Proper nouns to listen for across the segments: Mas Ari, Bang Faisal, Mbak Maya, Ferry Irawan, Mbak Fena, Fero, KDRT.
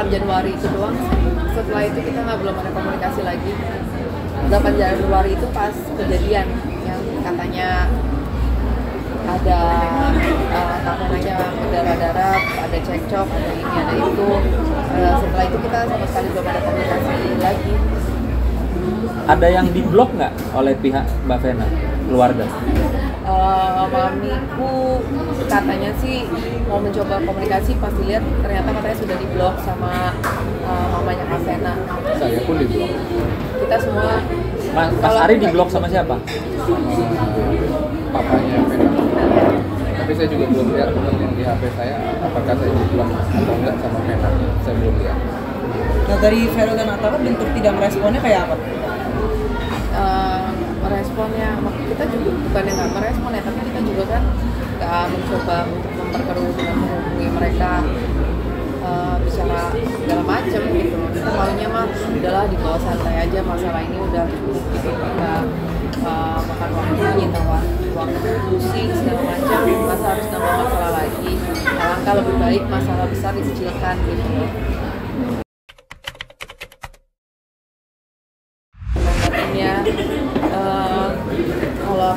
8 Januari itu doang sih. Setelah itu kita belum ada komunikasi lagi. 8 Januari itu pas kejadian yang katanya ada tamunya berdarah-darah, ada cekcok, ada ini, ada itu. Setelah itu kita sama sekali belum ada komunikasi lagi. Ada yang diblok nggak oleh pihak Mbak Fena, keluarga? Mamiku katanya sih mau mencoba komunikasi, pas dilihat ternyata katanya sudah diblok sama mamanya Mas Fena. Saya pun diblok. Kita semua. Mas Ari diblok sama siapa? Papanya Fena. Tapi saya juga belum lihat komentar di HP saya apakah saya diblok atau enggak sama Fena. Saya belum lihat. Nah, dari Fero dan Atawa bentuk tidak meresponnya kayak apa? Meresponnya, kita juga bukan yang nggak merespon ya, tapi kita juga kan nggak mencoba untuk memperkeruh dengan menghubungi mereka, bicara segala macam gitu. Kita maunya mah udahlah di bawah santai aja, masalah ini udah kita makan waktu, nyita waktu, pusing segala macam, masa harus nambah masalah lagi. Alangkah lebih baik masalah besar dikecilkan gitu loh.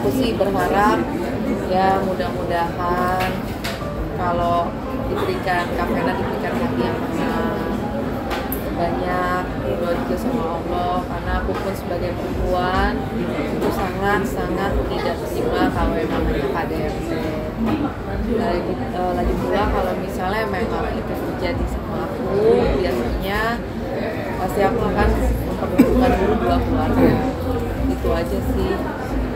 Aku sih berharap ya mudah-mudahan kalau diberikan Kak Fena diberikan hati yang tenang, banyak berdoa sama Allah, karena aku pun sebagai perempuan itu sangat tidak terima kalau memang hanya KDRT. Lagi pula kalau misalnya memang itu terjadi sama aku, biasanya pasti aku akan mempertemukan dulu dua keluarga. Itu aja sih.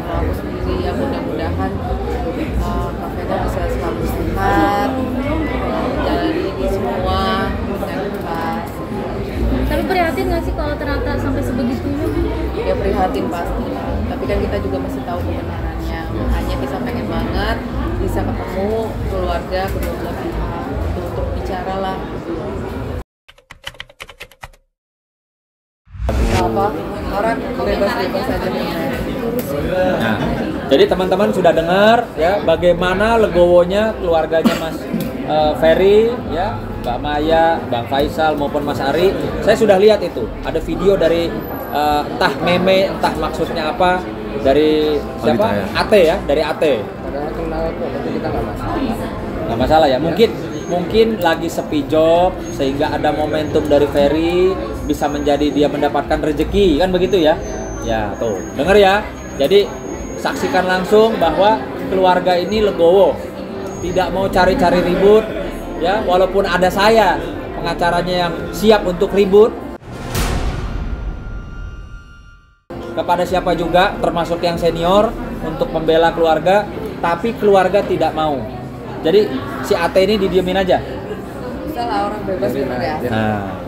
Aku sendiri ya, mudah-mudahan Mbak Fena bisa selalu sehat, menjalani ini semua dengan lepas. Tapi prihatin nggak sih kalau ternyata sampai sebegitunya? Ya prihatin pasti, tapi kan kita juga masih tahu kebenarannya. Makanya kita pengen banget bisa ketemu keluarga kedua belah pihak untuk bicara lah. Orang bebas saja. Nah, jadi teman-teman sudah dengar ya bagaimana legowonya keluarganya Mas Ferry ya, Mbak Maya, Bang Faisal maupun Mas Ari. Saya sudah lihat itu. Ada video dari entah meme, entah maksudnya apa dari siapa? Ate ya, dari Ate. Padahal kenal kok, tapi kita nggak masalah. Nggak masalah ya. Mungkin lagi sepi job sehingga ada momentum dari Ferry bisa menjadi dia mendapatkan rezeki, kan begitu ya? Ya tuh, dengar ya. Jadi saksikan langsung bahwa keluarga ini legowo, tidak mau cari-cari ribut ya, walaupun ada saya pengacaranya yang siap untuk ribut kepada siapa juga termasuk yang senior untuk membela keluarga, tapi keluarga tidak mau. Jadi si Ate ini didiemin aja. Bisa lah, orang bebas bener ya. Nah.